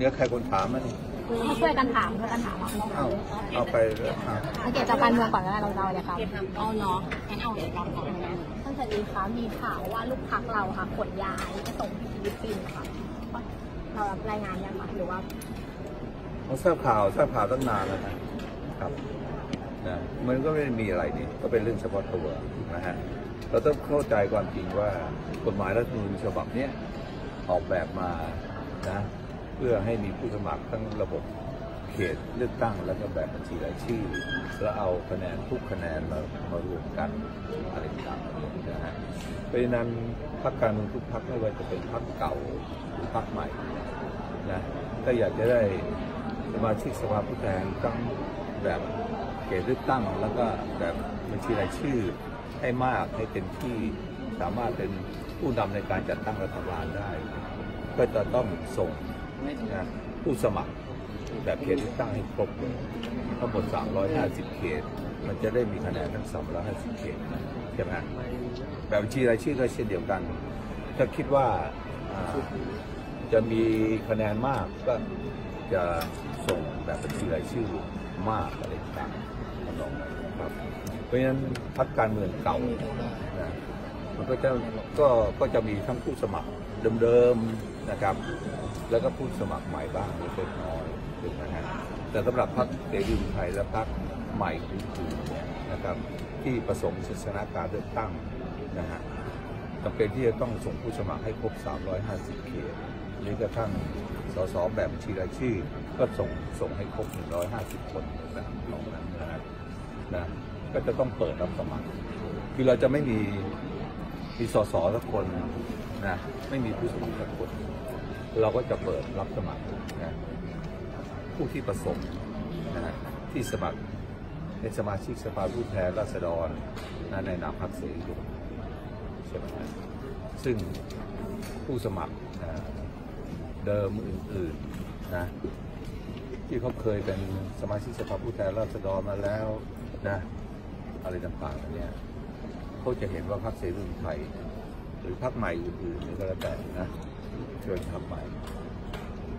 เนื้อใครคนถามมันช่วยกันถามช่วยกันถามเอาไปเกี่ยวกับการเมืองก่อนแล้วเราเนี่ยครับเอาเนาะงั้นเอาเลยก่อนนะท่านเสรีคะมีข่าวว่าลูกพักเราค่ะขนย้ายไปส่งที่ฟิลิปปินส์ค่ะเรารายงานยังหรือว่าเราทราบข่าวตั้งนานแล้วนะครับนะมันก็ไม่มีอะไรนี่ก็เป็นเรื่องเฉพาะตัวนะฮะเราต้องเข้าใจความจริงว่ากฎหมายรัฐธรรมนูญฉบับนี้ออกแบบมานะเพื่อให้มีผู้สมัครทั้งระบบเขตเลือกตั้งแล้วก็แบบบัญชีรายชื่อแล้วเอาคะแนนทุกคะแนนมารวมกันอะไรต่างๆนะฮะเพราะฉะนั้นพรรคการเมืองทุกพรรคไม่ว่าจะเป็นพรรคเก่าหรือพรรคใหม่นะถ้าอยากจะได้สมาชิกสภาผู้แทนต้องแบบเขตเลือกตั้งแล้วก็แบบบัญชีรายชื่อให้มากให้เต็มที่สามารถเป็นผู้นำในการจัดตั้งรัฐบาลได้ก็จะต้องส่งผู้สมัครแบบเขตเลือกตั้งให้ครบทั้งหมด350เขตมันจะได้มีคะแนนทั้ง350เขตใช่ไหมแบบบัญชีรายชื่อก็เช่นเดียวกันถ้าคิดว่าจะมีคะแนนมากก็จะส่งแบบบัญชีรายชื่อมากอะไรต่างๆกันลงครับเพราะฉะนั้นพรรคการเมืองเก่านะมันก็จะมีทั้งผู้สมัครเดิมๆนะครับแล้วก็ผู้สมัครใหม่บ้างเล็กน้อยเป็นนะฮะแต่สำหรับพรรคเสรีรวมไทยและพรรคใหม่อื่นๆนะครับที่ประสงค์ชนะการเลือกตั้งนะฮะจำเป็นที่จะต้องส่งผู้สมัครให้ครบ350เขตหรือกระทั่งส.ส.แบบบัญชีรายชื่อก็ส่งให้ครบ150คนนะลองนั้นนะฮะนะก็จะต้องเปิดรับสมัครคือเราจะไม่มีส.ส.สักคนนะไม่มีผู้สมัครสักคนเราก็จะเปิดรับสมัครนะผู้ที่ประสงค์นะที่สมัครเป็นสมาชิกสภาผู้แทนราษฎรนะในนามพรรคเสรีรวมใช่ไหมครับซึ่งผู้สมัครนะเดิมอื่นๆนะที่เขาเคยเป็นสมาชิกสภาผู้แทนราษฎรมาแล้วนะอะไรต่างๆเนี่ยเขาจะเห็นว่าพรรคเสรีรวมไทยหรือพรรคใหม่อื่นๆนี่ก็แล้วแต่นะชวนทำใหม่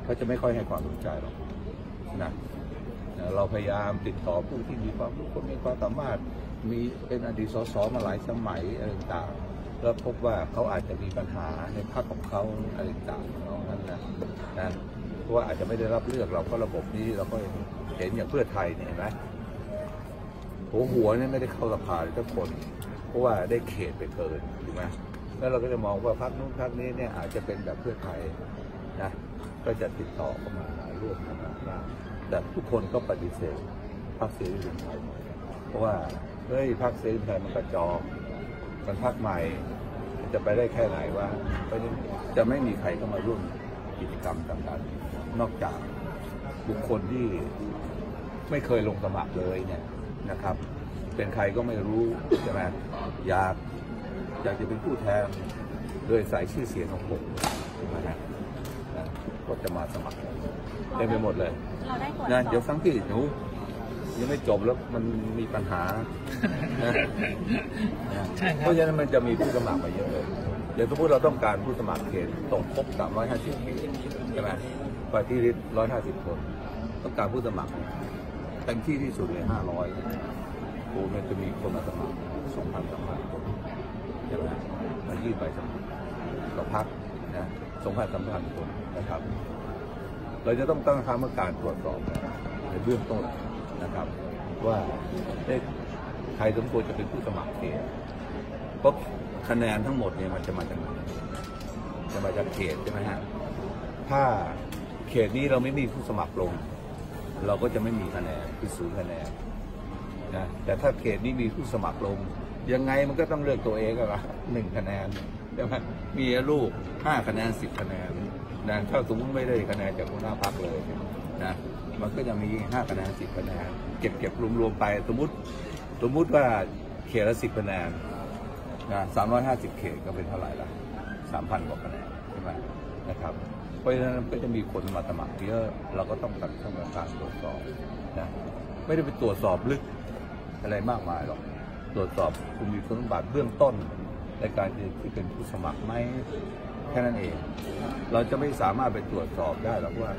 เขาจะไม่ค่อยให้ความสนใจหรอกนะเราพยายามติดต่อผู้ที่มีความรู้มีความสามารถมีเป็นอดีตส.ส.มาหลายสมัยอะไรต่างๆแล้วพบว่าเขาอาจจะมีปัญหาในพรรคของเขาอะไรต่างๆของนั้นนะเพราะว่าอาจจะไม่ได้รับเลือกเราก็ระบบนี้เราก็เห็นอย่างเพื่อไทยเนี่ยเห็นไหมหัวเนี่ยไม่ได้เข้าสภาทุกคนเพราะว่าได้เขตไปเกินถูกไหมแล้วเราก็จะมองว่าพรรคนู้นพรรคนี้เนี่ยอาจจะเป็นแบบเพื่อไทยนะก็จะติดต่อเข้ามาร่วมกันบ้างแต่ทุกคนก็ปฏิเสธพรรคเสรีรวมไทยเพราะว่าเฮ้ยพรรคเสรีรวมไทยมันกระจอกมันพรรคใหม่จะไปได้แค่ไหนว่าเพราะฉะนั้นจะไม่มีใครเข้ามาร่วมกิจกรรมต่างๆนอกจากบุคคลที่ไม่เคยลงสมัครเลยเนี่ยนะครับเป็นใครก็ไม่รู้ใช่ไหมอยากจะเป็นผู้แทนโดยสายชื่อเสียงของผมนะก็จะมาสมัครเต็มไปหมดเลยนะเดี๋ยวสังเกตหนูยังไม่จบแล้วมันมีปัญหาเพราะฉะนั้นมันจะมีผู้สมัครมาเยอะเลยเดี๋ยวสมมติเราต้องการผู้สมัครเขตตกครบ350เขตใช่ไหมปฏิริษ150คนต้องการผู้สมัครเต็มที่ที่สุดเลย500โอ้มันจะมีคนมาสมัคร 2,000 คนมายื่นใบสมัครต่อพรรคนะ2,000 คนนะครับเราจะต้องตั้งคณะกรรมการตรวจสอบในเบื้องต้นนะครับว่าใครสมควรจะเป็นผู้สมัครเขตเพราะคะแนนทั้งหมดเนี่ยมันจะมาจากไหนจะมาจากเขตใช่ไหมฮะถ้าเขตนี้เราไม่มีผู้สมัครลงเราก็จะไม่มีคะแนนคือ0คะแนนนะแต่ถ้าเขตนี้มีผู้สมัครลงยังไงมันก็ต้องเลือกตัวเองกันละ1คะแนนใช่ไหมมีลูก5คะแนน10คะแนนนะถ้าสมมติไม่ได้คะแนนจากหัวหน้าพรรคเลยนะมันก็จะมี5คะแนน10คะแนนเก็บรวมไปสมมติว่าเขตละ10คะแนนนะ350เขตก็เป็นเท่าไหร่ละ 3,000 กว่าคะแนนใช่ไหมนะครับเพราะฉะนั้นก็จะมีคนมาสมัครเยอะเราก็ต้องตั้งคณะกรรมการตรวจสอบนะไม่ได้ไปตรวจสอบลึกอะไรมากมายหรอกตรวจสอบคุณมีคุณสมบัติเบื้องต้นในการที่เป็นผู้สมัครไหม แค่นั้นเองเราจะไม่สามารถไปตรวจสอบได้หรอกว่า